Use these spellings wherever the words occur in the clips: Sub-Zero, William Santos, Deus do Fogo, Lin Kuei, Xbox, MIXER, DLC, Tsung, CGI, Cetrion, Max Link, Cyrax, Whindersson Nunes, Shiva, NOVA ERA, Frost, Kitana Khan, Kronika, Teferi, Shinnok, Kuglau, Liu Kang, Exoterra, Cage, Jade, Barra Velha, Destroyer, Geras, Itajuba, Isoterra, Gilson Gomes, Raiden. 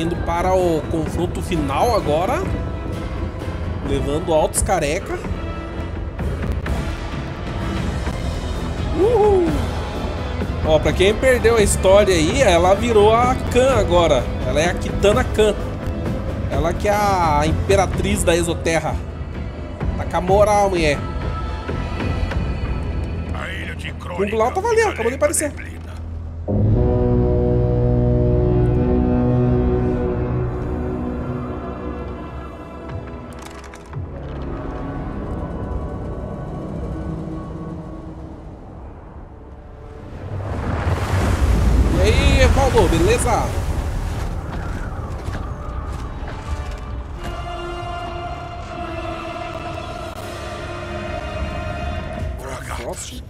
indo para o confronto final agora, levando altos careca. Uhul! Ó, pra quem perdeu a história aí, ela virou a Khan agora. Ela é a Kitana Khan. Ela que é a imperatriz da Exoterra. Tá com a moral, mulher. O Kuglau tava ali, ó, acabou de aparecer. Beleza? Frost?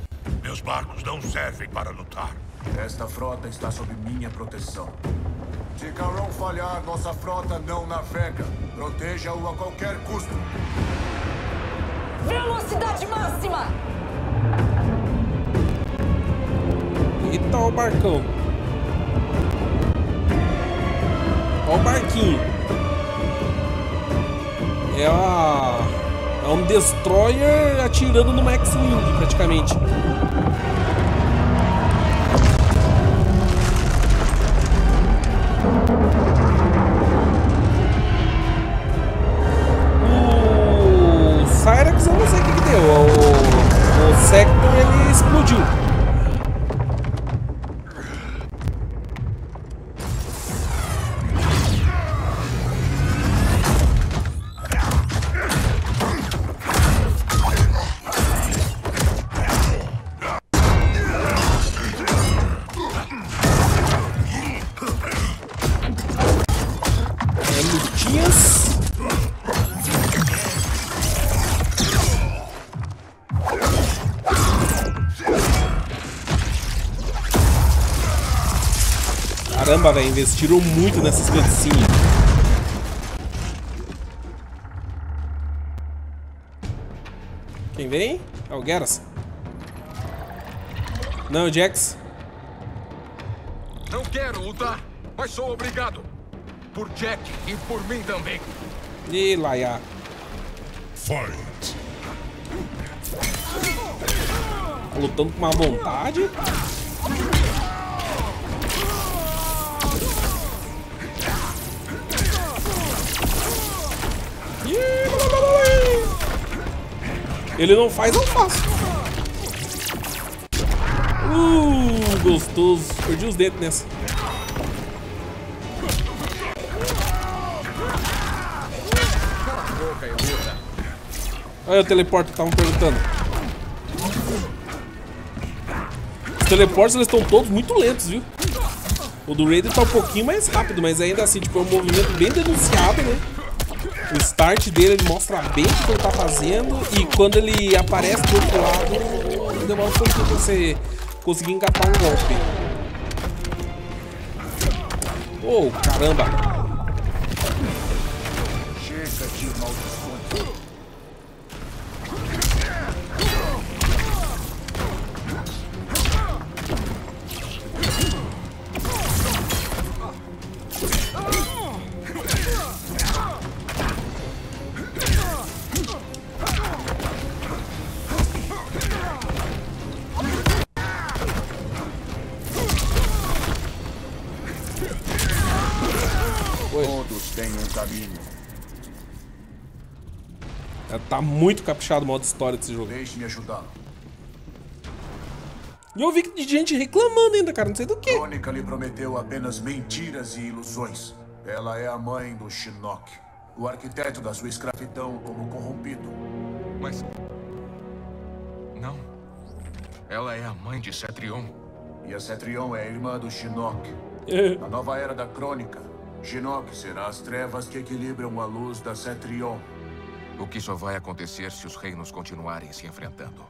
Meus barcos não servem para lutar. Esta frota está sob minha proteção. Se Calron falhar, nossa frota não navega. Proteja-o a qualquer custo. Velocidade máxima! E tá o barcão. Olha o barquinho. É um Destroyer atirando no Max Link, praticamente. O Cyrax, eu não sei o que deu. O Sector, ele explodiu. Caramba, velho, investiram muito nessas cutscenes. Quem vem? É o Geras. Não, o Jax. Não quero lutar, mas sou obrigado. Por Jack e por mim também. E laia. Fight. Tá lutando com uma vontade. Ele não faz, eu faço. Gostoso. Perdi os dedos nessa. Olha o teleporte que estavam perguntando. Os teleportes, eles estão todos muito lentos, viu? O do Raiden tá um pouquinho mais rápido, mas ainda assim, tipo, é um movimento bem denunciado, né? O start dele, ele mostra bem o que ele tá fazendo, e quando ele aparece do outro lado, demora um pouquinho pra você conseguir engatar um golpe. Oh, caramba! Chega de maldição. Tá muito caprichado o modo história desse jogo. Deixe-me ajudá-lo. E eu vi que de gente reclamando ainda, cara, não sei do que. Kronika lhe prometeu apenas mentiras e ilusões. Ela é a mãe do Shinnok, o arquiteto da sua escravidão como corrompido. Mas... não. Ela é a mãe de Cetrion. E a Cetrion é a irmã do Shinnok. Na nova era da Kronika, Shinnok será as trevas que equilibram a luz da Cetrion. O que só vai acontecer se os reinos continuarem se enfrentando.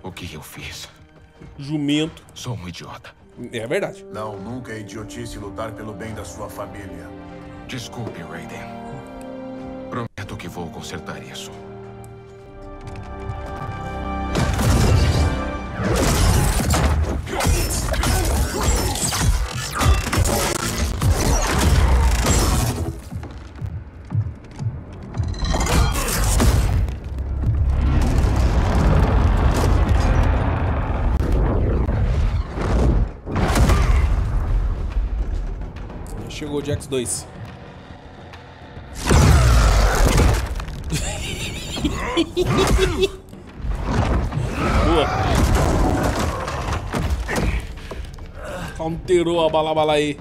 O que eu fiz? Jumento. Sou um idiota. É verdade. Não, nunca é idiotice lutar pelo bem da sua família. Desculpe, Raiden. Prometo que vou consertar isso. o Jax 2. Boa. Counterou a bala aí.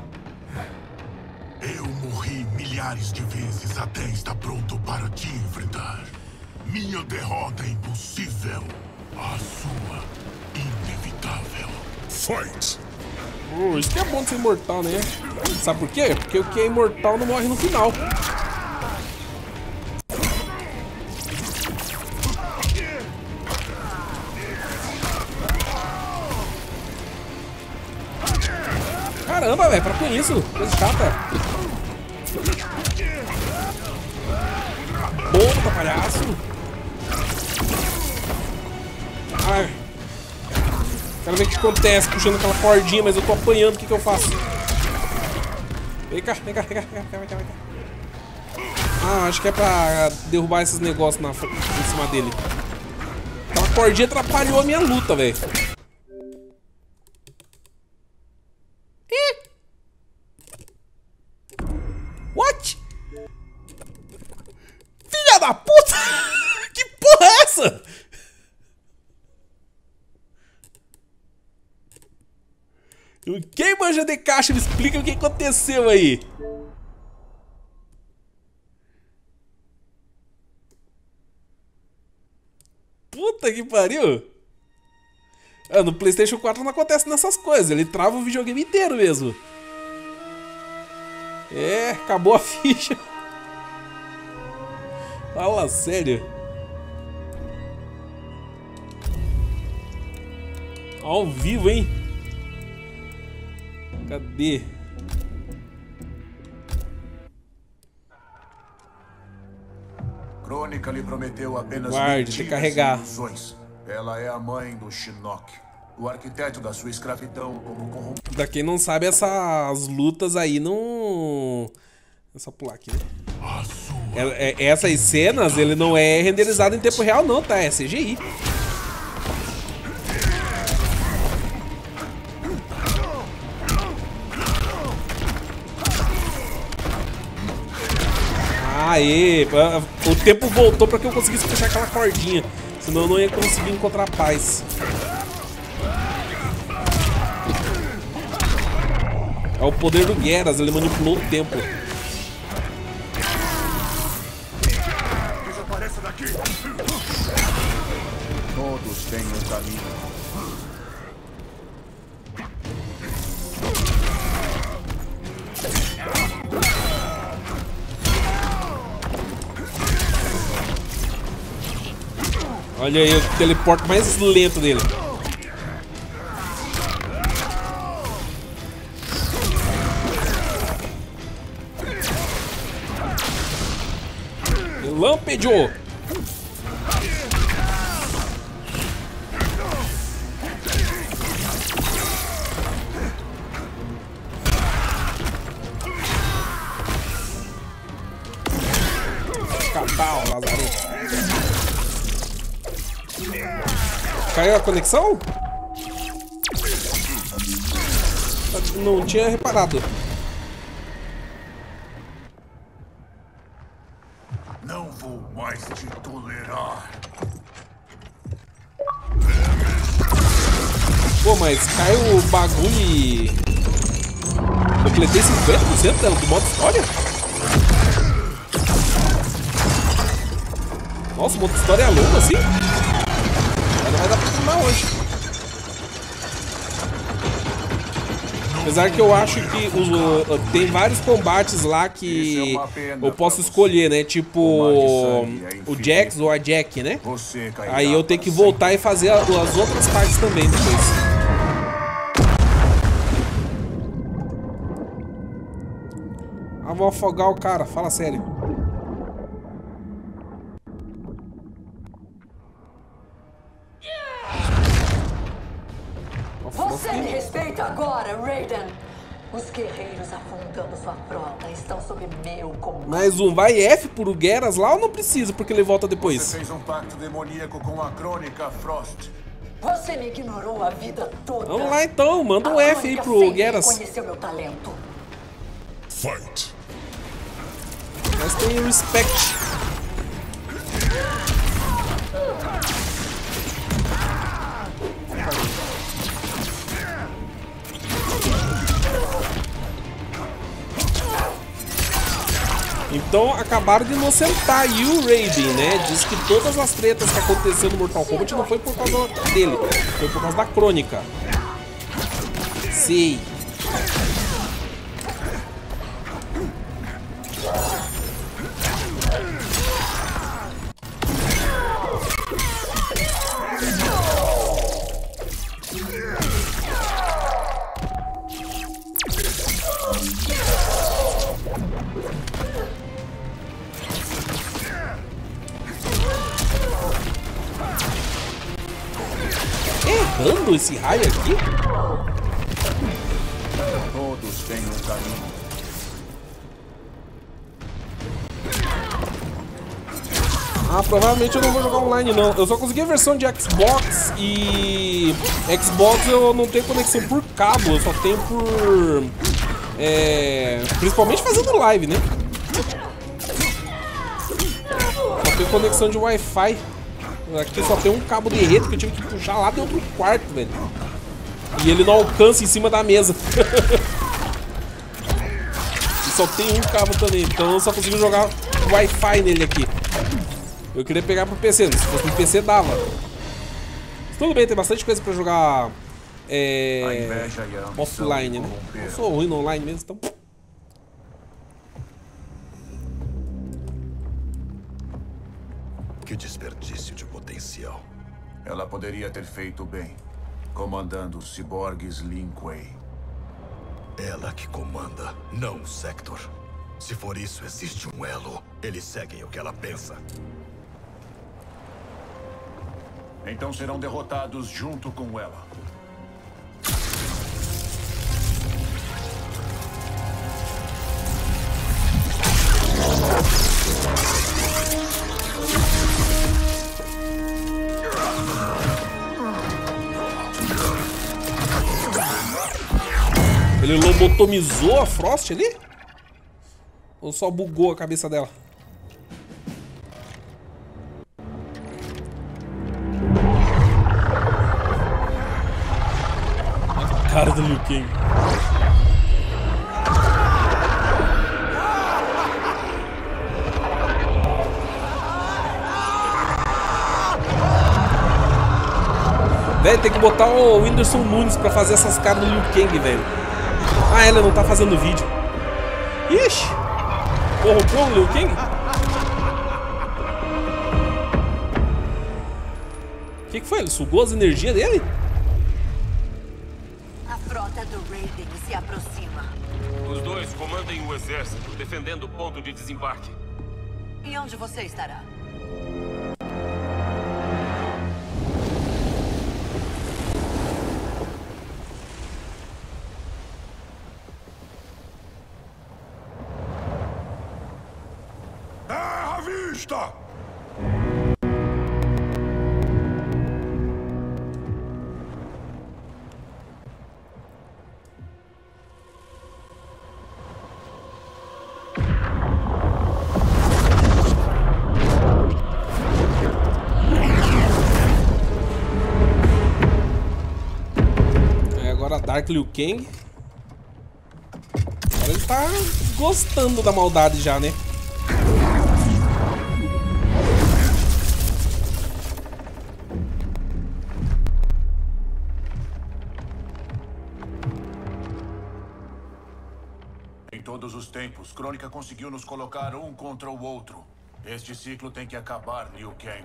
Eu morri milhares de vezes até estar pronto para te enfrentar. Minha derrota é impossível. A sua, inevitável. Fight! Isso que é bom de ser imortal, né? Sabe por quê? Porque o que é imortal não morre no final. Caramba, velho, pra que isso? Coisa chata. Boa, palhaço. Ai. Quero ver o que acontece puxando aquela cordinha, mas eu tô apanhando, o que que eu faço? Vem cá. Ah, acho que é pra derrubar esses negócios em cima dele. Aquela cordinha atrapalhou a minha luta, velho. What? Filha da puta! Que porra é essa? Quem manja de caixa me explica o que aconteceu aí. Puta que pariu. Ah, no PlayStation 4 não acontece nessas coisas. Ele trava o videogame inteiro mesmo. É, acabou a ficha. Fala sério. Ao vivo, hein. Cadê? Kronika lhe prometeu apenas mentiras. Ela é a mãe do Shinnok, o arquiteto da sua escravidão como corrompido. Pra quem não sabe, essas lutas aí não... Essa placa, né? Essas cenas, ele não é renderizado em tempo real não, tá? É CGI. Aê, o tempo voltou pra que eu conseguisse puxar aquela cordinha, senão eu não ia conseguir encontrar a paz. É o poder do Geras, ele manipulou o tempo. Desapareça daqui. Todos têm um caminho. Olha aí o teleporte mais lento dele. Lâmpejo! Cabal, Lazarus. Caiu a conexão? Não tinha reparado. Não vou mais te tolerar. Pô, mas caiu o bagulho e... Eu completei 50% do modo história? Nossa, o modo história é longo assim? Vai dar pra filmar hoje. Apesar que eu acho que tem vários combates lá que eu posso escolher, né? Tipo o Jax ou a Jack, né? Aí eu tenho que voltar e fazer as outras partes também depois. Ah, vou afogar o cara, fala sério. Agora, Raiden, os guerreiros afundando sua frota estão sob meu comando. Mais um vai F por o Geras lá ou não precisa, porque ele volta depois? Você fez um pacto demoníaco com a Kronika, Frost. Você me ignorou a vida toda. Vamos lá então, manda um F aí pro Geras. Reconheceu meu talento. Fight. Mas tem o respect. Então acabaram de inocentar aí o Raiden, né? Diz que todas as tretas que aconteceu no Mortal Kombat não foi por causa dele, foi por causa da Kronika. Sei. Errando esse raio aqui? Todos têm um caminho. Ah, provavelmente eu não vou jogar online não. Eu só consegui a versão de Xbox e... Xbox eu não tenho conexão por cabo, eu só tenho por... Principalmente fazendo live, né? Só tenho conexão de Wi-Fi. Aqui só tem um cabo de rede que eu tive que puxar lá dentro do quarto, velho. E ele não alcança em cima da mesa. E só tem um cabo também, então eu só consigo jogar Wi-Fi nele aqui. Eu queria pegar pro PC, mas se fosse pro PC dava. Mas tudo bem, tem bastante coisa pra jogar offline, né? Eu sou ruim no online mesmo, então... Que desperdício de potencial. Ela poderia ter feito bem, comandando os ciborgues Lin Kuei. Ela que comanda, não o Sector. Se for isso, existe um elo. Eles seguem o que ela pensa. Então serão derrotados junto com ela. Ele lobotomizou a Frost ali? Ou só bugou a cabeça dela? A cara do Liu Kang. Velho, tem que botar o Whindersson Nunes pra fazer essas caras do Liu Kang, velho. Ah, ela não tá fazendo vídeo. Ixi! Corrompou o Liu Kang? O que foi? Ele sugou as energias dele? A frota do Raiden se aproxima. Os dois comandem o exército, defendendo o ponto de desembarque. E onde você estará? Dark Liu Kang. Agora ele tá gostando da maldade já, né? Em todos os tempos, Kronika conseguiu nos colocar um contra o outro. Este ciclo tem que acabar, Liu Kang.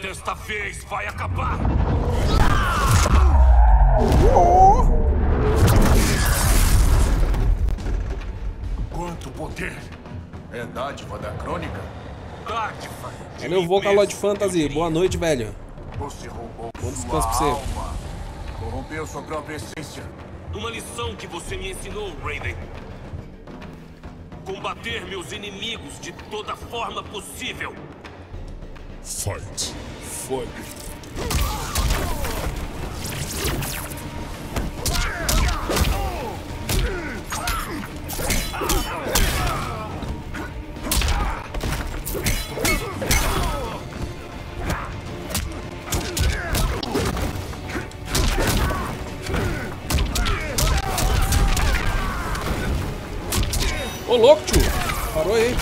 Desta vez vai acabar! Oh. Quanto poder! É dádiva da Kronika? Dádiva! É meu vô Calod Fantasy, boa noite, velho. Você roubou sua alma. Corrompeu sua própria essência. Uma lição que você me ensinou, Raiden. Combater meus inimigos de toda forma possível. Fight. Foi. louco, tio. Parou aí.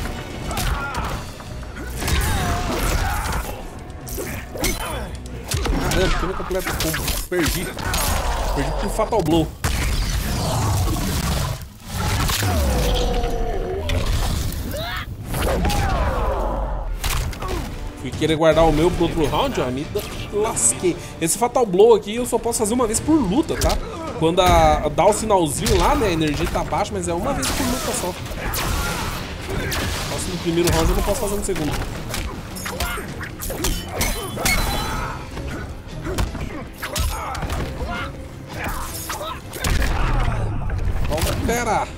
Caramba, que eu não completo o combo. Perdi. Perdi pro Fatal Blow. Fui querer guardar o meu pro outro round, ó, me lasquei. Esse Fatal Blow aqui eu só posso fazer uma vez por luta, tá? Quando dá o sinalzinho lá, né? A energia tá baixa, mas é uma vez por luta só. Posso no primeiro round, eu não posso fazer no segundo. Vamos, pera!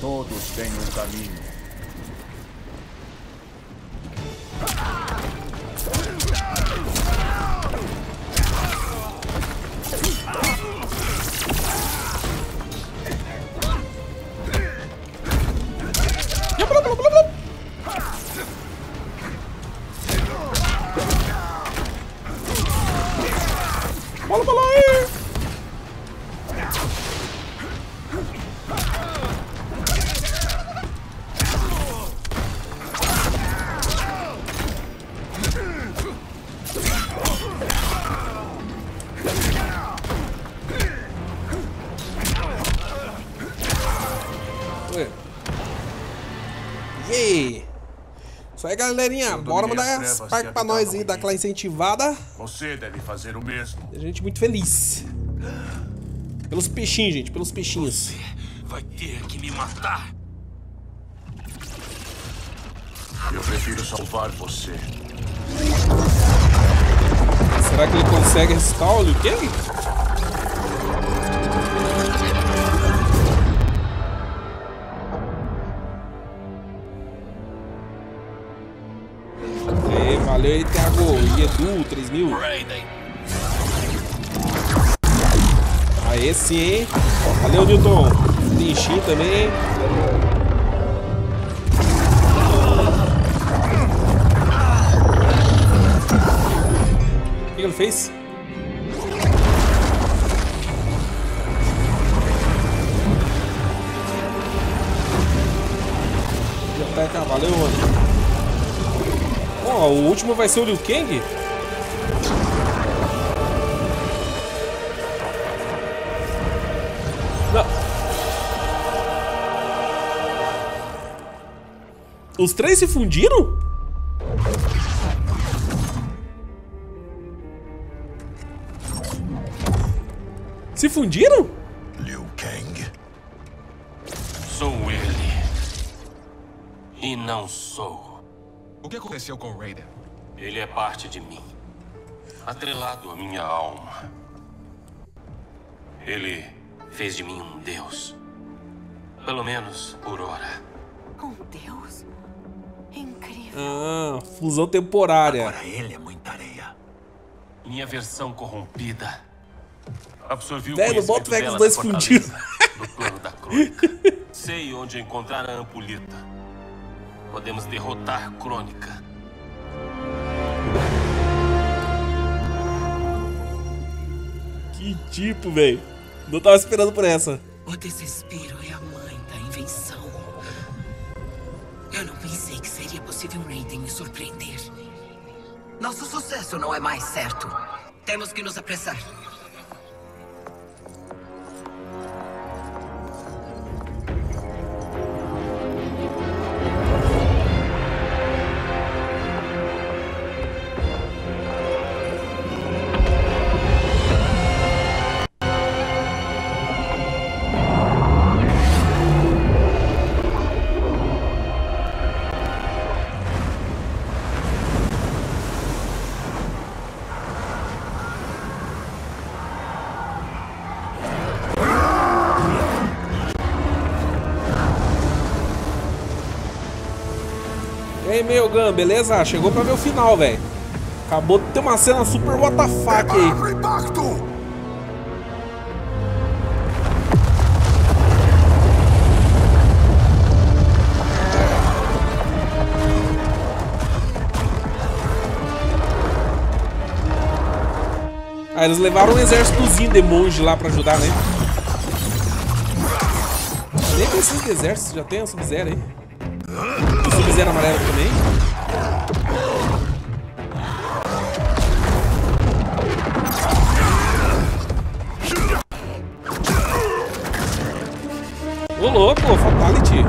Todos têm um caminho. Bola, bola aí! Aí, galerinha, quando bora mandar Spark pra nós aí, dar aquela incentivada. Você deve fazer o mesmo. A gente muito feliz. Pelos peixinhos, gente, pelos peixinhos. Você vai ter que me matar. Eu prefiro salvar você. Será que ele consegue ressuscitar o Liu Kang? Valeu aí, Thiago. E Edu, 3000. Aê, sim, hein? Valeu, Newton. Tinchi também. O que ele fez? Tá, valeu, mano. Oh, o último vai ser o Liu Kang? Não. Os três se fundiram? Se fundiram? Liu Kang. Sou ele. E não sou. O que aconteceu com o Raiden? Ele é parte de mim, atrelado à minha alma. Ele fez de mim um deus. Pelo menos por hora. Um deus? Incrível. Ah, fusão temporária. Agora ele é muita areia. Minha versão corrompida absorviu o conhecimento dela da fortaleza, do plano da Kronika. Sei onde encontrar a ampulheta. Podemos derrotar Kronika. Que tipo, velho. Não tava esperando por essa. O desespero é a mãe da invenção. Eu não pensei que seria possível Raiden me surpreender. Nosso sucesso não é mais certo. Temos que nos apressar. Meu Gun, beleza? Chegou pra ver o final, velho. Acabou de ter uma cena super WTF aí. Impacto. Ah, eles levaram um exércitozinho de monge lá pra ajudar, né? Nem preciso de exército, já tem a Sub-Zero aí. O Sub-Zero amarelo também. Ô louco, fatality.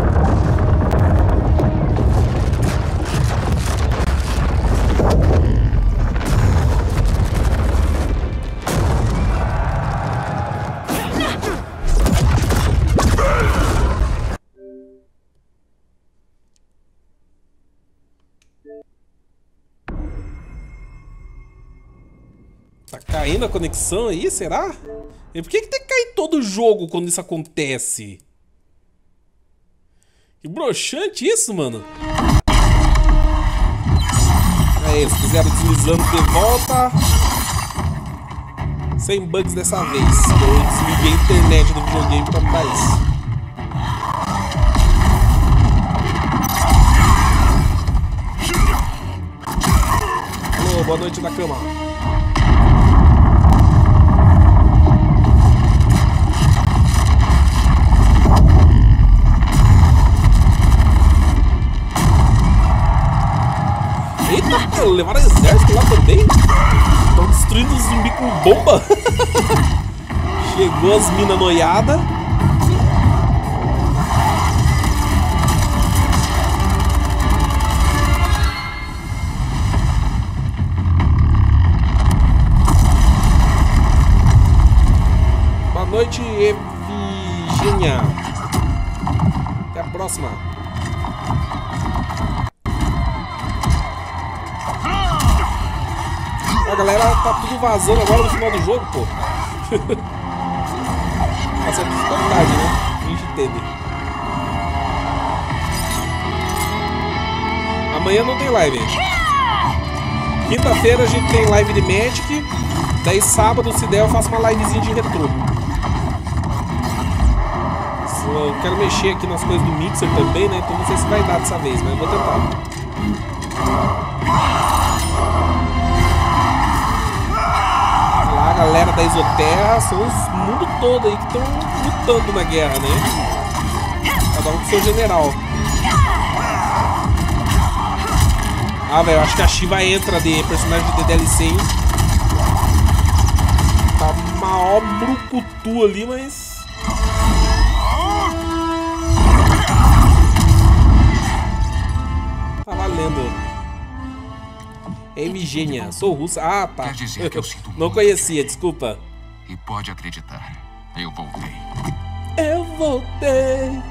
Tá caindo a conexão aí, será? E por que tem que cair todo jogo quando isso acontece? Que broxante isso, mano. Aí, eles fizeram deslizando de volta. Sem bugs dessa vez. Eu desliguei a internet do videogame pra mudar isso. Alô, boa noite na cama. Eita, levaram exército lá também? Estão destruindo os zumbi com bomba? Chegou as minas noiadas. Boa noite, Evigênia. Até a próxima. A galera tá tudo vazando agora no final do jogo, pô. Uma certa dificuldade, né? A gente entende. Amanhã não tem live. Quinta-feira a gente tem live de Magic. Daí sábado, se der, eu faço uma livezinha de retrô. Eu quero mexer aqui nas coisas do Mixer também, né? Então não sei se vai dar dessa vez, mas eu vou tentar. A galera da Isoterra são os mundo todo aí que estão lutando na guerra, né? Cada um com seu general. Ah, velho, acho que a Shiva entra de personagem de DLC, hein? Tá maior brucutu ali, mas... tá valendo. Evigênia, sou russa. Ah, tá. Quer dizer que eu sinto muito. Não conhecia, desculpa. E pode acreditar, eu voltei. Eu voltei.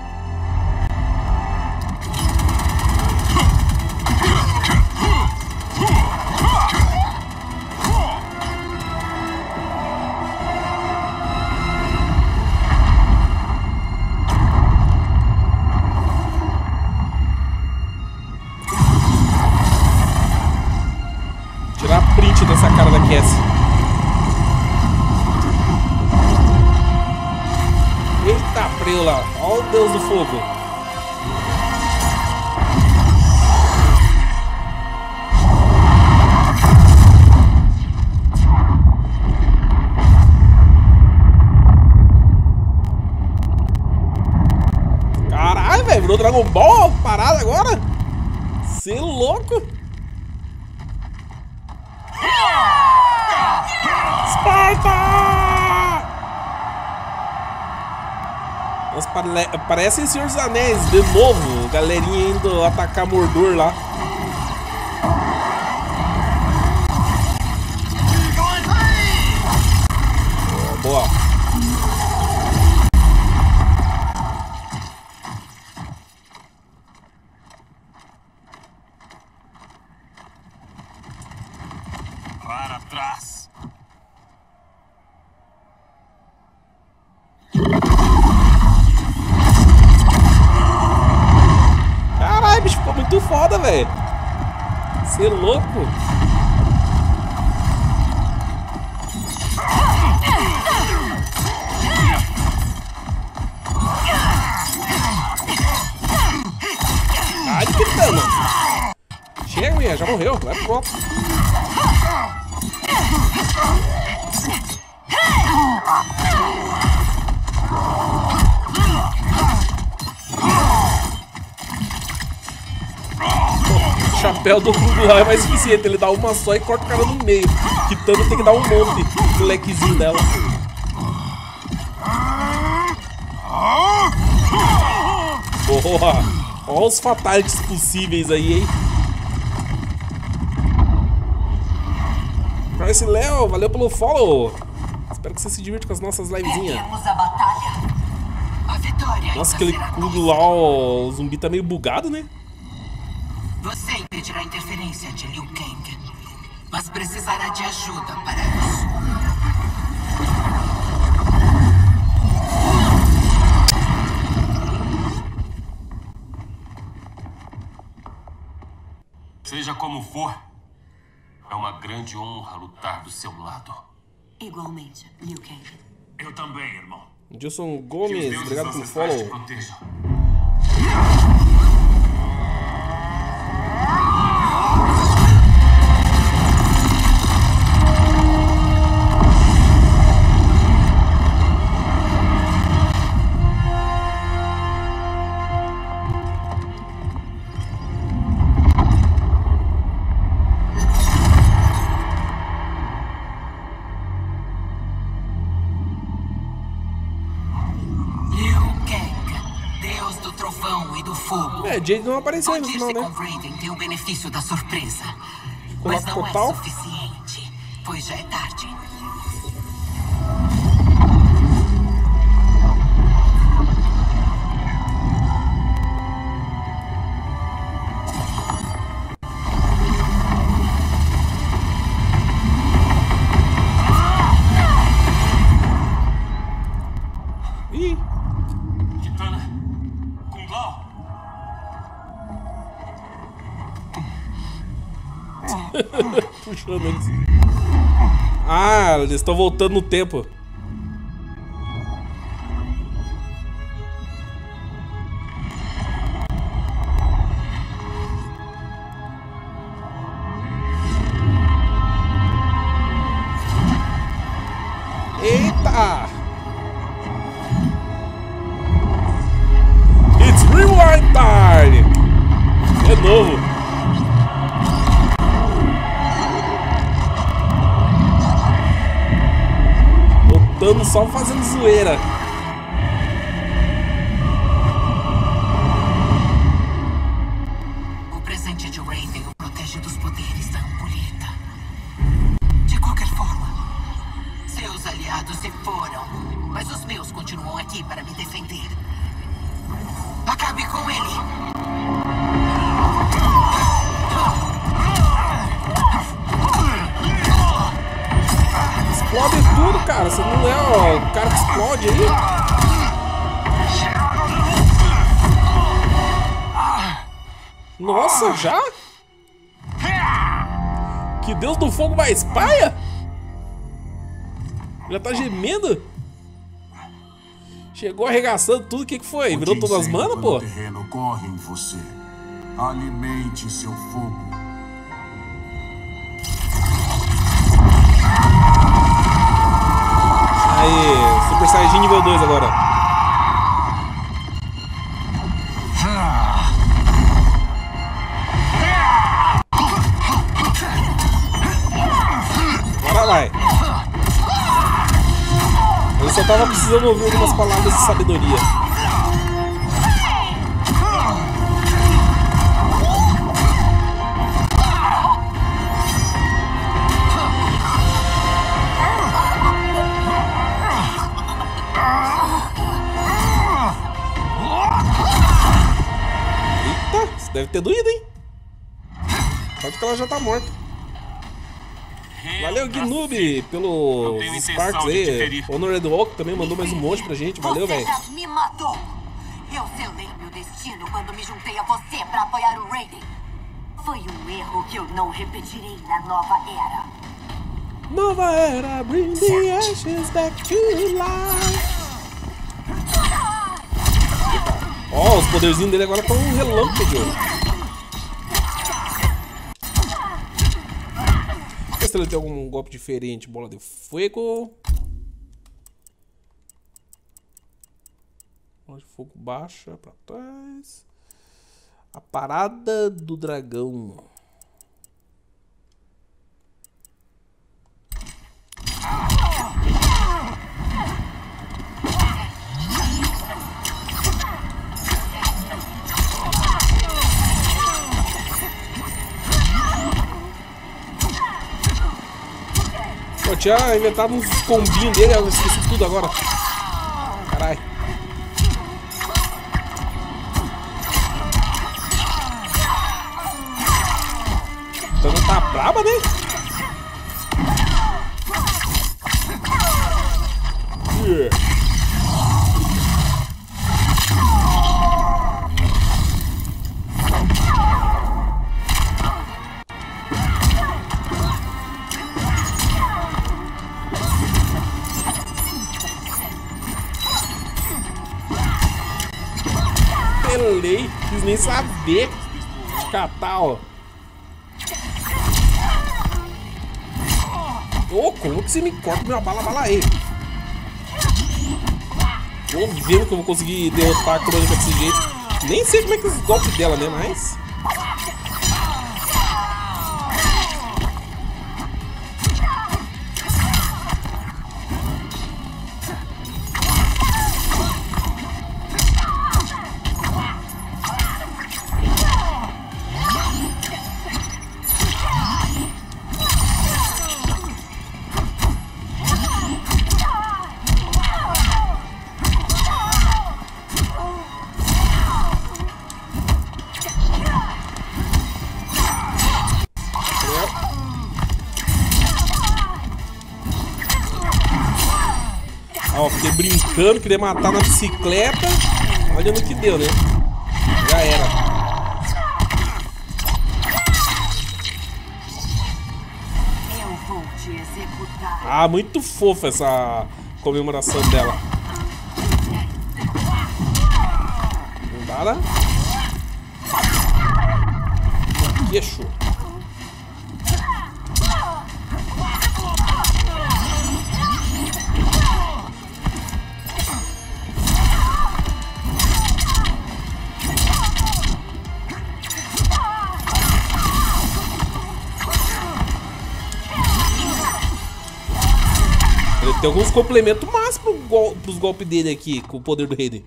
Essa cara da Cass. Eita, preula. Ó o Deus do Fogo. Caralho, velho. Virou Dragon Ball parada agora? Cê é louco. Nossa, parecem Senhor dos Anéis de novo. Galerinha indo atacar Mordor lá. Boa. Para trás. Muito foda, velho. Cê é louco. Ai, que dano. Chega, minha, já morreu. Vai pro copo. O chapéu do Kuglau é mais eficiente, ele dá uma só e corta o cara no meio. Kitana tem que dar um monte no lequezinho dela. Boa! Olha os fatalities possíveis aí, hein? Price Léo, valeu pelo follow! Espero que você se divirta com as nossas livezinhas. Nossa, aquele Kuglau, o zumbi tá meio bugado, né? Você impedirá a interferência de Liu Kang, mas precisará de ajuda para isso. Seja como for, é uma grande honra lutar do seu lado. Igualmente, Liu Kang. Eu também, irmão. Gilson Gomes, obrigado pelo follow. Jade não apareceu ainda, não, né? Tem o benefício da surpresa, mas não é suficiente, pois já é tarde. Puxando eles. Ah, eles estão voltando no tempo. Eita! It's rewind time! De novo. Só fazendo zoeira. O presente de Raiden o protege dos poderes da ampulheta. De qualquer forma, seus aliados se foram, mas os meus continuam aqui para me defender. Acabe com ele. Explode tudo, cara. Você não é o cara que explode aí? Nossa, já? Que Deus do Fogo mais paia? Já tá gemendo? Chegou arregaçando tudo, o que foi? Virou todas as manas, pô? O terreno corre em você. Alimente seu fogo. Aí, Super Saiyajin nível 2 agora. Agora vai. Eu só tava precisando ouvir algumas palavras de sabedoria. Deve ter doído, hein? Só que ela já tá morta. Valeu, Gnube, pelo Sparks aí. Honored Walk também mandou mais um monte pra gente. Valeu, velho. Me matou. Eu selei meu destino quando me juntei a você pra apoiar o Raiden. Foi um erro que eu não repetirei na Nova Era. Nova Era, bring the ashes back to life. Ó, os poderzinhos dele agora estão um relâmpago. Vê se ele tem algum golpe diferente. Bola de fogo. Bola de fogo baixa pra trás. A parada do dragão. Eu tinha inventado uns combinhos dele, eu esqueci tudo agora. Caralho. Então não tá braba, né? Yeah. Quis nem saber de catar, ó. Ô, como que você me corta minha bala aí? Tô vendo que eu vou conseguir derrotar a Kronika desse jeito. Nem sei como é que é os golpes dela, né? Mas... brincando, queria matar na bicicleta. Olha no que deu, né? Já era. Eu vou te executar. Ah, muito fofa essa comemoração dela. Não dá, né? Aqui é show. Tem alguns complementos mais pros golpes dele aqui, com o poder do Raiden.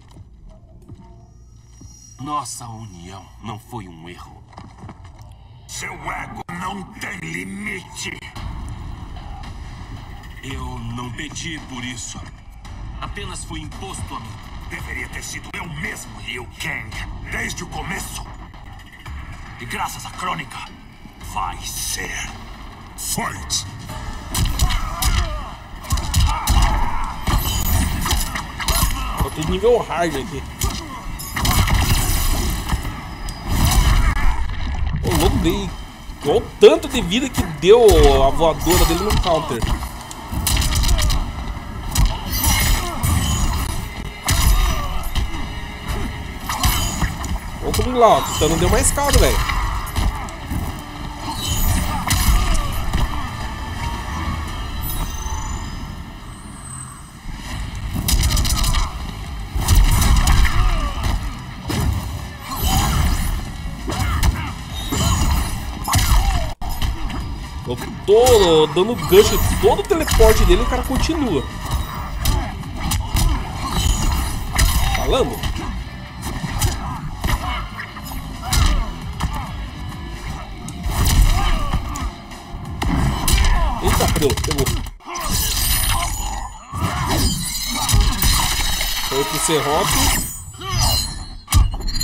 Nossa união não foi um erro. Seu ego não tem limite. Eu não pedi por isso. Apenas foi imposto a mim. Deveria ter sido eu mesmo, Liu Kang, desde o começo. E graças à Kronika, vai ser. Fight! Tudo nível hard aqui. O louco dele. Olha o tanto de vida que deu a voadora dele no counter. Olha o Kuglau, o Kitana deu mais caldo, velho. Tô dando gancho todo o teleporte dele e o cara continua. Falando. Eita, frio, pegou. Foi pro Serrote.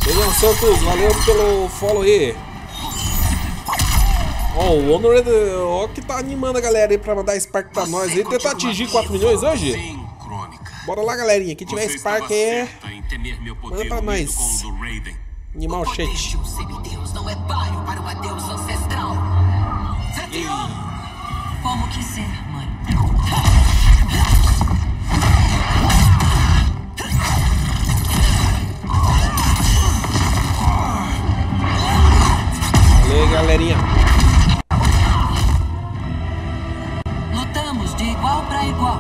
William Santos, valeu pelo follow aí. Ó, o Honored, ó, que tá animando a galera aí pra mandar Spark pra nós aí. Tentar atingir 4 milhões hoje? Sim, Kronika. Bora lá, galerinha. Quem tiver Spark é... manda pra nós. Animal chat. Como quiser, mãe. Valeu, galerinha. Igual pra igual.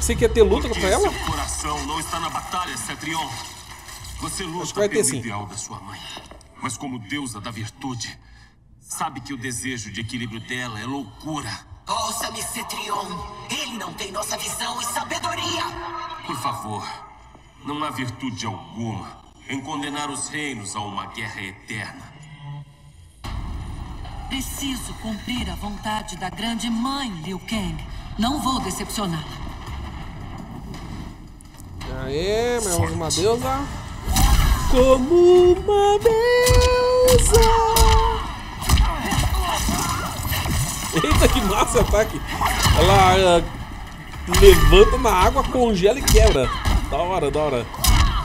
pensei que ia ter luta contra ela. Seu coração não está na batalha, Cetrion. Você luta pelo ideal da sua mãe. Mas como deusa da virtude, sabe que o desejo de equilíbrio dela é loucura. Ouça-me, Cetrion. Ele não tem nossa visão e sabedoria. Por favor, não há virtude alguma em condenar os reinos a uma guerra eterna. Preciso cumprir a vontade da grande mãe, Liu Kang. Não vou decepcioná-la. Aê, mais uma deusa. Como uma deusa. Eita, que massa ataque. Ela levanta na água, congela e quebra. Da hora, da hora.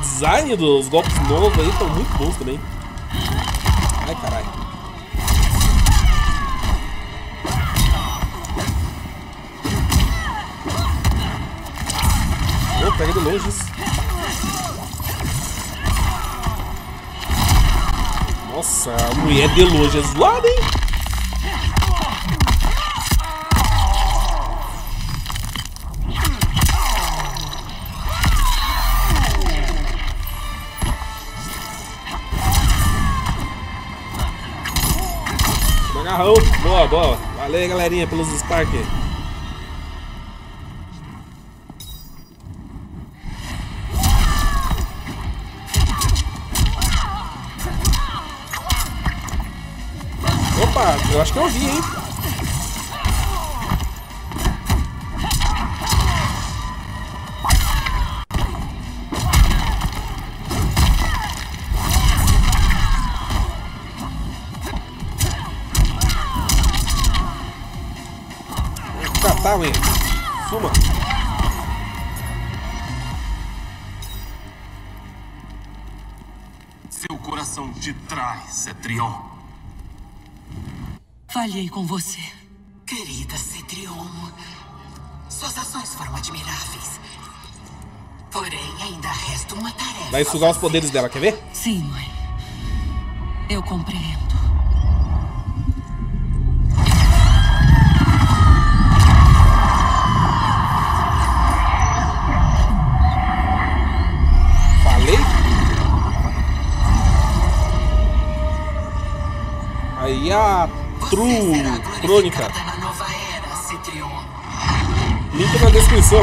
Design dos golpes novos aí estão muito bons também. Ai, caralho. Pega de longe isso. Nossa, a mulher de longe é zoada, hein? Agarrão. Boa, boa. Valeu, galerinha, pelos Sparks. Eu acho que eu vi, hein? Tá, hein? Suma. Seu coração te trai, Cetrion. Falhei com você. Querida Cetrion, suas ações foram admiráveis. Porém, ainda resta uma tarefa. Vai sugar os poderes dela, quer ver? Sim, mãe. Eu compreendo. Falei? Aí a... Kronika. Link na descrição.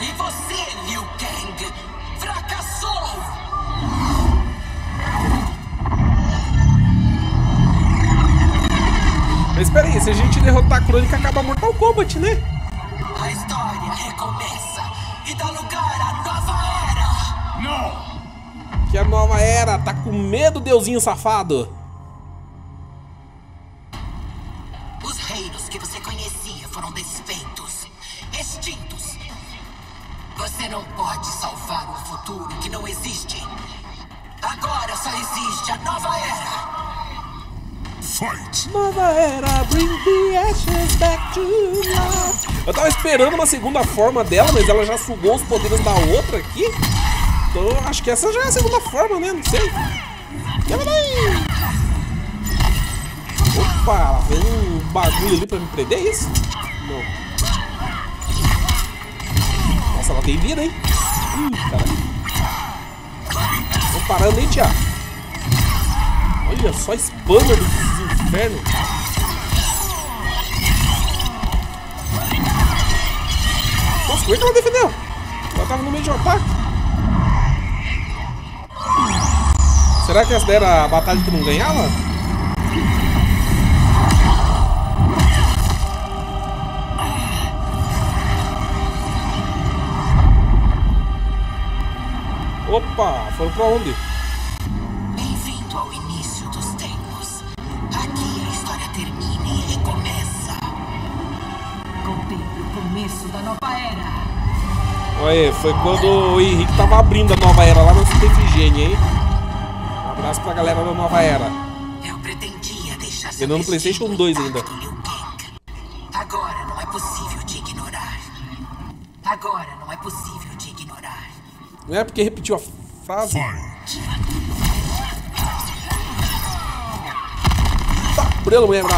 E você, Liu Kang, fracassou. Mas espera aí, se a gente derrotar a Kronika, acaba Mortal Kombat, né? A história recomeça e dá lugar à nova era. Que a nova era tá com medo, deusinho safado. Os reinos que você conhecia foram desfeitos, extintos. Você não pode salvar um futuro que não existe. Agora só existe a nova era. Fight. Nova era, bring the ashes back to life. Eu tava esperando uma segunda forma dela, mas ela já sugou os poderes da outra aqui. Então, acho que essa já é a segunda forma, né? Não sei. Opa, vem um bagulho ali pra me prender, é isso? Não. Nossa, ela tem vida, hein? Caralho. Tô parando, hein, tia? Olha só, spammer dos infernos. Nossa, como é que ela defendeu? Ela tava no meio de um ataque. Será que essa era a batalha que não ganhava? Opa, foram pra onde? Bem-vindo ao início dos tempos. Aqui a história termina e recomeça. Contemple o começo da nova era. Olha, foi quando o Henrique tava abrindo a nova era lá na Figênia, hein? Abraço pra galera da nova era. Eu pretendia deixar seu no PlayStation 2 ainda. Agora não é possível te ignorar. Agora não é possível te ignorar. Não é porque repetiu a frase? Tá pelo menos.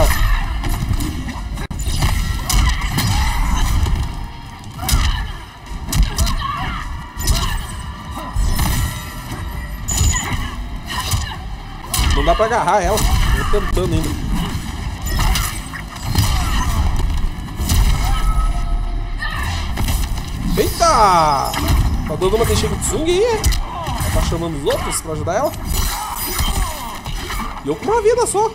Não dá pra agarrar ela. Tô tentando ainda. Eita! Tá dando uma deixada de Tsung aí, é? Tá chamando os outros pra ajudar ela. E eu com uma vida só.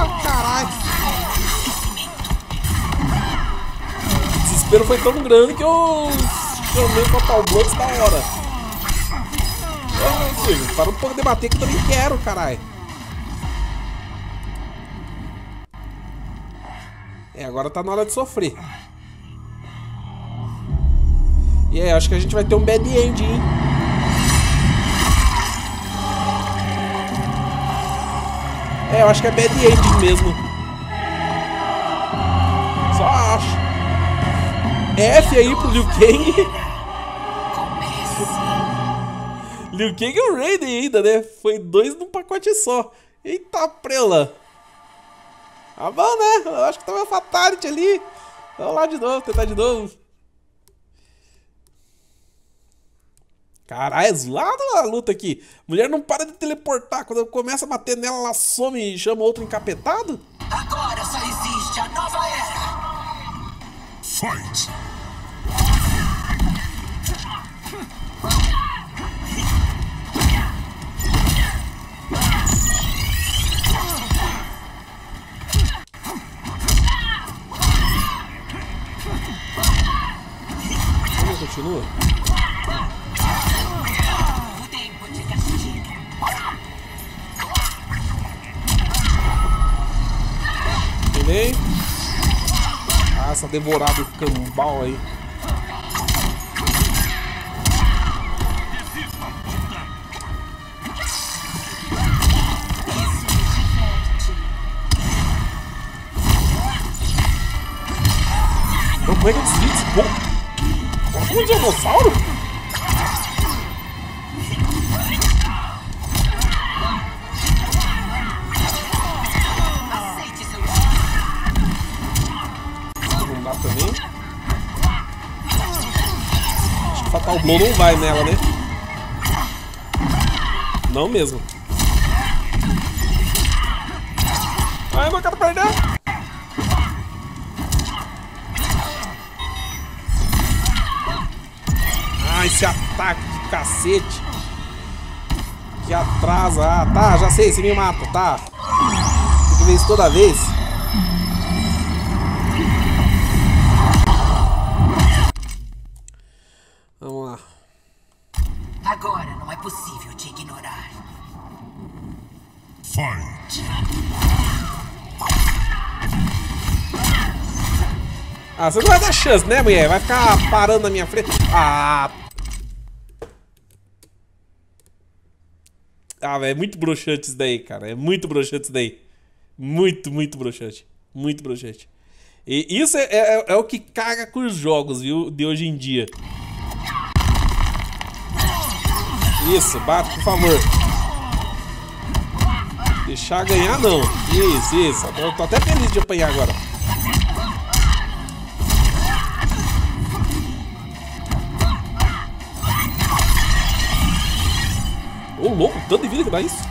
Ah, caralho. O desespero foi tão grande que eu chamei pra tal bloco da hora. Ô, filho, para um pouco de bater que eu também quero, caralho. É, agora tá na hora de sofrer. E aí, acho que a gente vai ter um bad end, hein? É, eu acho que é bad end mesmo. Só acho. F aí pro Liu Kang. Liu Kang e o Raiden ainda, né? Foi dois num pacote só. Eita, prela. Ah, bom, né? Eu acho que tá uma fatality ali. Vamos lá de novo, tentar de novo. Caralho, é zoado a luta aqui. Mulher não para de teleportar. Quando eu começo a bater nela, ela some e chama outro encapetado. Agora só existe a nova era. Fight. Como continua? Ah, essa devorada cambal aí. Como é que eu desvio esse pouco? Um dinossauro? O Blow não vai nela, né? Não mesmo. Ai, eu não quero perder. Ah, esse ataque de cacete. Que atrasa. Ah, tá, já sei, você me mata, tá. Tem que ver isso toda vez. Agora não é possível te ignorar. Fight. Ah, você não vai dar chance, né, mulher? Vai ficar parando na minha frente. Ah. Ah, velho, é muito broxante isso daí, cara. É muito broxante isso daí. Muito, muito broxante. Muito broxante. E isso é o que caga com os jogos, viu? De hoje em dia. Isso, bate, por favor. Deixar ganhar, não. Isso, isso. Eu tô até feliz de apanhar agora. Ô, louco, tanto de vida que dá isso.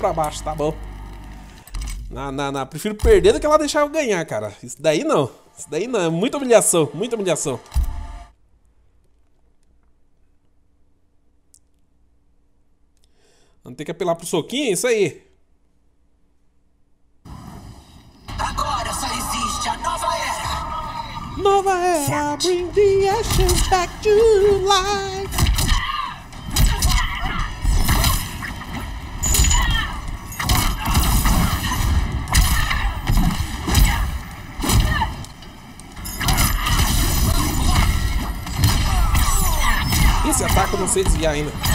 Pra baixo, tá bom. Não, prefiro perder do que ela deixar eu ganhar, cara. Isso daí não. Isso daí não. É muita humilhação. Muita humilhação. Vamos ter que apelar pro soquinho, é isso aí. Agora só existe a nova era. Nova era, bring the ashes back to life. sei desviar ainda. Mas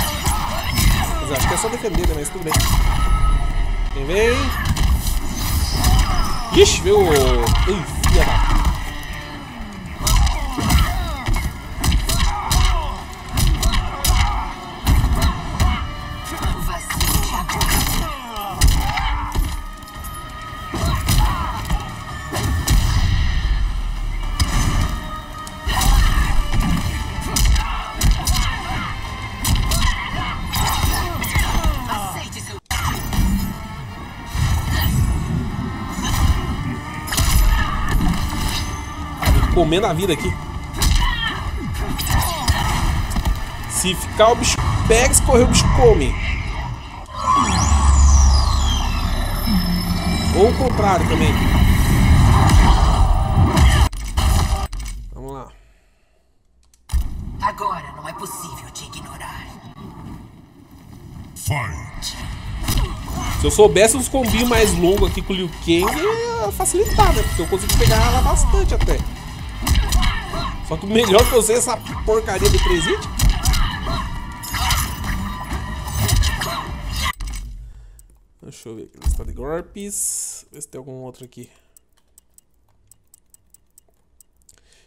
acho que é só defender, né? Mas tudo bem. Quem vem? Ixi, meu... Ei, filha da... Comendo a vida aqui. Se ficar o bicho pega, se correr o bicho come. Ou o contrário também. Vamos lá. Agora não é possível te ignorar. Fight. Se eu soubesse uns combinhos mais longos aqui com o Liu Kang, ia facilitar, né? Porque eu consigo pegar ela bastante até. Só que melhor que eu usei essa porcaria de 3 hits. Deixa eu ver aqui. Lista de golpes. Ver se tem algum outro aqui.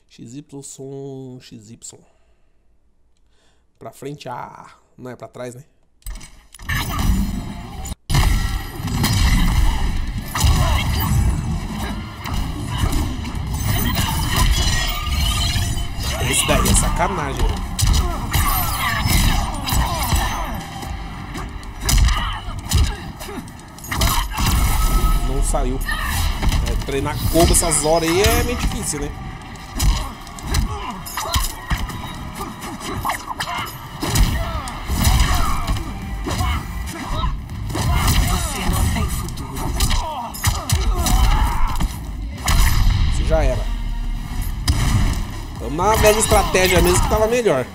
XY. Pra frente A. Não é pra trás, né? Esse daí é sacanagem. Não saiu. É, treinar combo essas horas aí é meio difícil, né? Você não tem futuro. Isso já era. Na velha estratégia mesmo que tava melhor.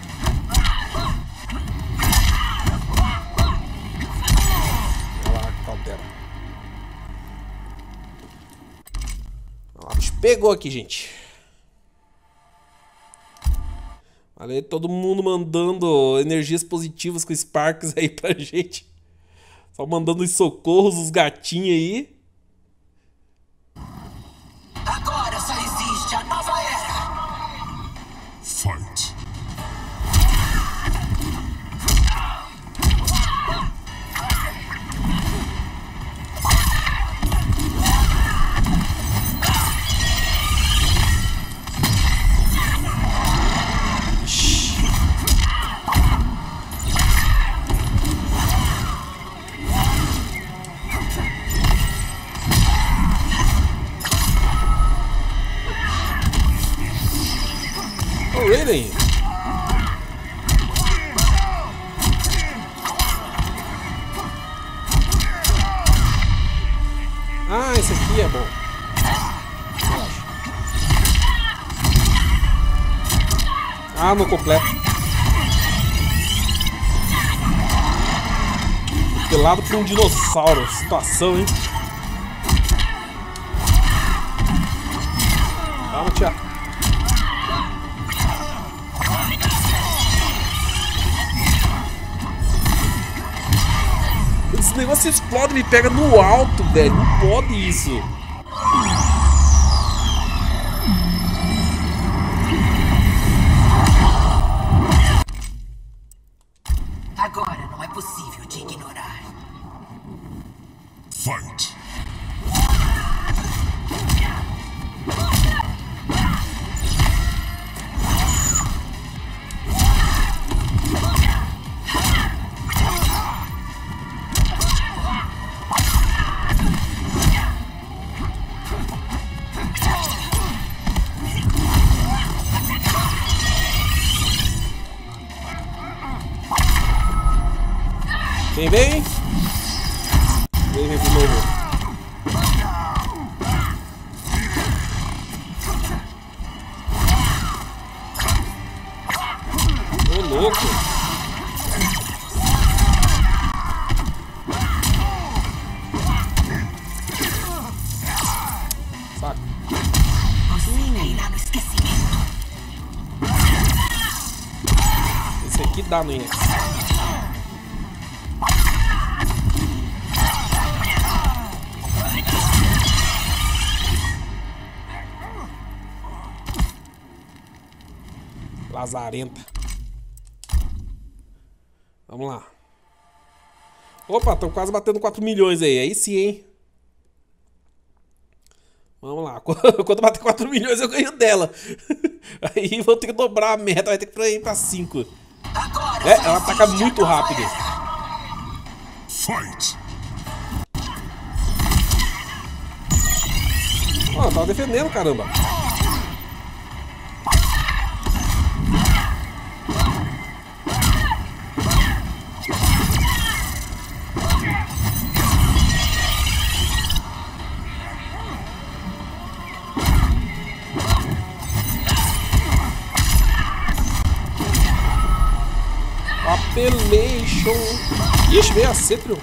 Olha lá, cautela. Olha lá, bicho, pegou aqui, gente. Valeu, todo mundo mandando energias positivas com Sparks aí pra gente. Só mandando os socorros, os gatinhos aí. Agora só existe a nova era. Fight. Raiden. Ah, esse aqui é bom. Ah, não completo. Pelado por um dinossauro. Situação, hein? Calma, tia. Esse negócio explode, me pega no alto, velho. Não pode isso. Agora não é possível te ignorar. Fight. Vem, vem de novo. dano em ele. Lazarenta. Vamos lá. Opa, tô quase batendo 4 milhões aí. Aí sim, hein? Vamos lá. Quando bater 4 milhões, eu ganho dela. Aí vou ter que dobrar a meta. Vai ter que ir pra 5. É, ela ataca muito rápido. Ó, oh, tava defendendo, caramba. Pelation. Ixi, veio a Cetrion.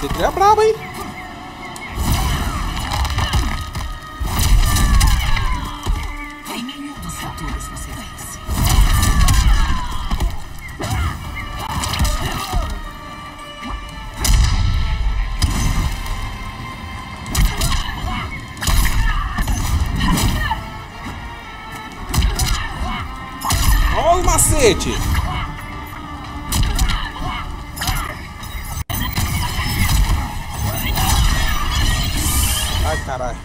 Cetrion é braba, hein? Macete. Ai, caralho.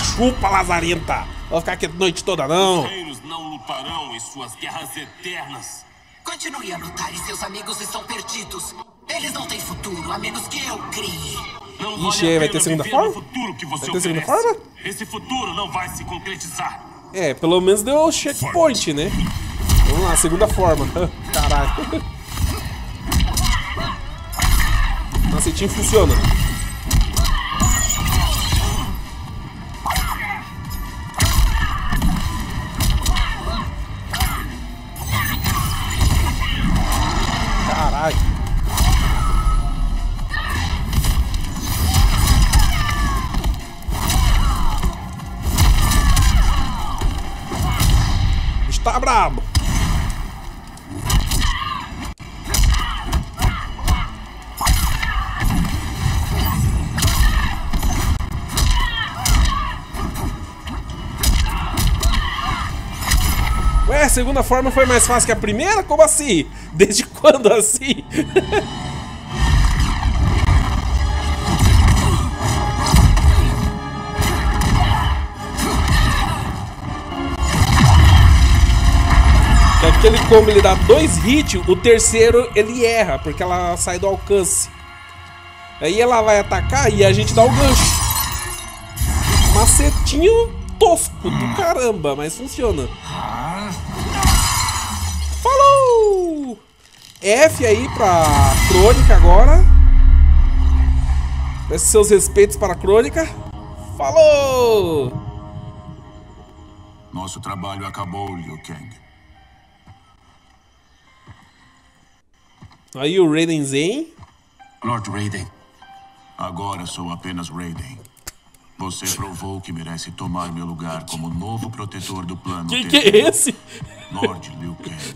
Chupa, lazarenta. Vou ficar aqui a noite toda, não. Os guerreiros não lutarão em suas guerras eternas. Continue a lutar e seus amigos estão perdidos. Eles não têm futuro, a menos que eu crie. Não Ixi, vai ter segunda forma? Vai ter segunda forma? Esse futuro não vai se concretizar. É, pelo menos deu checkpoint, né? Vamos lá, segunda forma. Caralho. Macetinho funciona. Caralho. Tá brabo. Ué, a segunda forma foi mais fácil que a primeira? Como assim? Desde quando assim? Aquele combo ele dá 2 hits, o terceiro ele erra, porque ela sai do alcance. Aí ela vai atacar e a gente dá o gancho. Macetinho tosco do caramba, mas funciona. Falou! F aí pra Kronika agora. Peço seus respeitos para a Kronika. Falou! Nosso trabalho acabou, Liu Kang. Aí o Raiden Zen. Lord Raiden. Agora sou apenas Raiden. Você provou que merece tomar meu lugar como novo protetor do plano. Que é esse? Lord Liu Kang.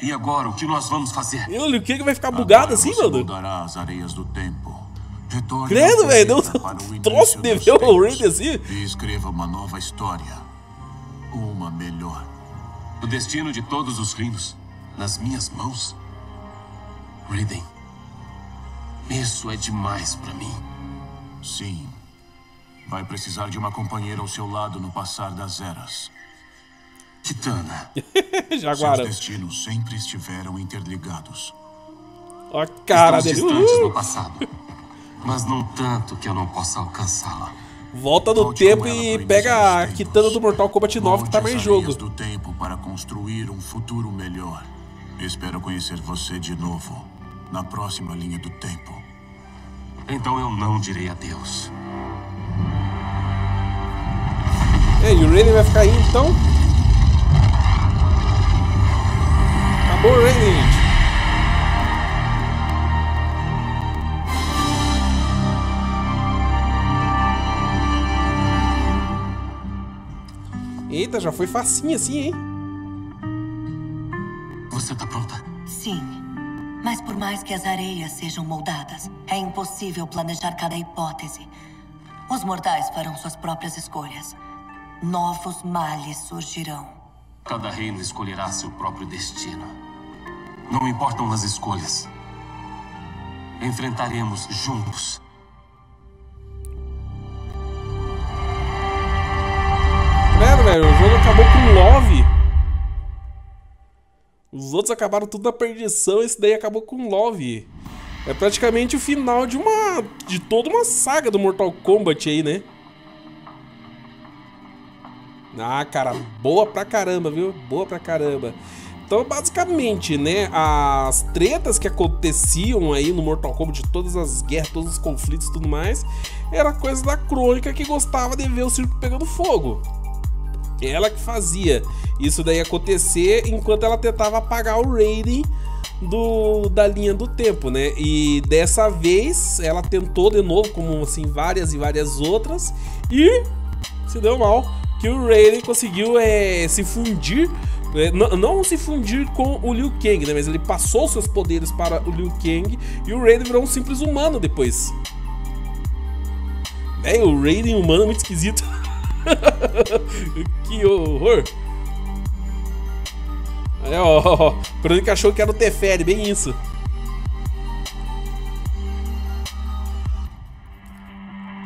E agora, o que nós vamos fazer? O Liu Kang vai ficar bugado assim, mano? Mudará as areias do tempo. Credo, velho. Trouxe de ver o Raiden assim. E escreva uma nova história. Uma melhor. O destino de todos os reinos nas minhas mãos. Raiden, isso é demais pra mim. Sim. Vai precisar de uma companheira ao seu lado no passar das eras. Kitana. Seus destinos sempre estiveram interligados. Ó a cara dele. Distantes no passado, mas não tanto que eu não possa alcançá-la. Volta no tempo e pega a Kitana do Mortal Kombat 9 que tá mais em jogo. Do tempo para construir um futuro melhor. Espero conhecer você de novo na próxima linha do tempo. Então eu não direi adeus. Ei, o Raiden vai ficar aí então? Acabou o Raiden. Eita, já foi facinho assim, hein? Você tá pronta? Sim. Mas por mais que as areias sejam moldadas, é impossível planejar cada hipótese. Os mortais farão suas próprias escolhas. Novos males surgirão. Cada reino escolherá seu próprio destino. Não importam as escolhas. Enfrentaremos juntos. Credo, velho. O jogo acabou com love. Os outros acabaram tudo na perdição. Esse daí acabou com love. É praticamente o final de uma... de toda uma saga do Mortal Kombat aí, né? Ah, cara, boa pra caramba, viu? Boa pra caramba. Então, basicamente, né, as tretas que aconteciam aí no Mortal Kombat, de todas as guerras, todos os conflitos e tudo mais, era coisa da Kronika, que gostava de ver o circo pegando fogo. Ela que fazia isso daí acontecer, enquanto ela tentava apagar o Raiden da linha do tempo, né? E dessa vez, ela tentou de novo, como assim, várias e várias outras, e se deu mal. Que o Raiden conseguiu se fundir, não se fundir com o Liu Kang, né? Mas ele passou seus poderes para o Liu Kang e o Raiden virou um simples humano depois. É, o Raiden humano é muito esquisito. Que horror! É, ó, o Kronika achou que era o Teferi, bem isso.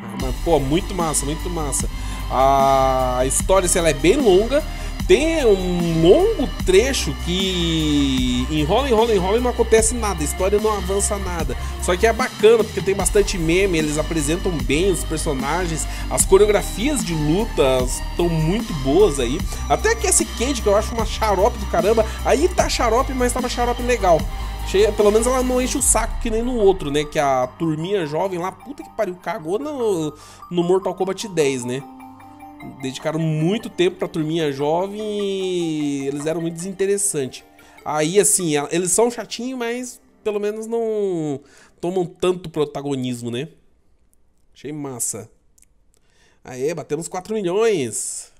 Ah, mas, pô, muito massa, muito massa. A história, se ela é bem longa, tem um longo trecho que enrola, enrola, enrola e não acontece nada, a história não avança nada. Só que é bacana, porque tem bastante meme, eles apresentam bem os personagens, as coreografias de lutas estão muito boas aí. Até que esse Cage, que eu acho uma xarope do caramba, aí tá xarope, mas tá uma xarope legal. Pelo menos ela não enche o saco que nem no outro, né? Que a turminha jovem lá, puta que pariu, cagou no Mortal Kombat 10, né? Dedicaram muito tempo pra turminha jovem e eles eram muito desinteressantes. Aí, assim, eles são chatinhos, mas pelo menos não tomam tanto protagonismo, né? Achei massa. Aê, batemos 4 milhões.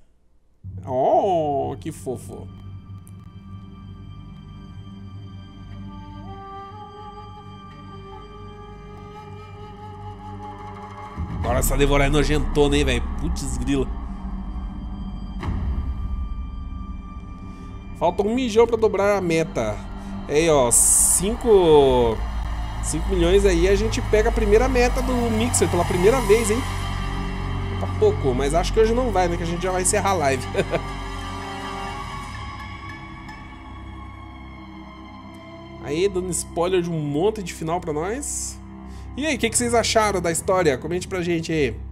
Oh, que fofo. Agora essa devorar é nojentona, hein, velho? Putz, grila. Falta 1 milhão pra dobrar a meta. Aí, ó, 5 milhões aí, a gente pega a primeira meta do Mixer pela primeira vez, hein? Tá pouco, mas acho que hoje não vai, né? Que a gente já vai encerrar a live. Aí, dando spoiler de um monte de final pra nós. E aí, o que vocês acharam da história? Comente pra gente aí.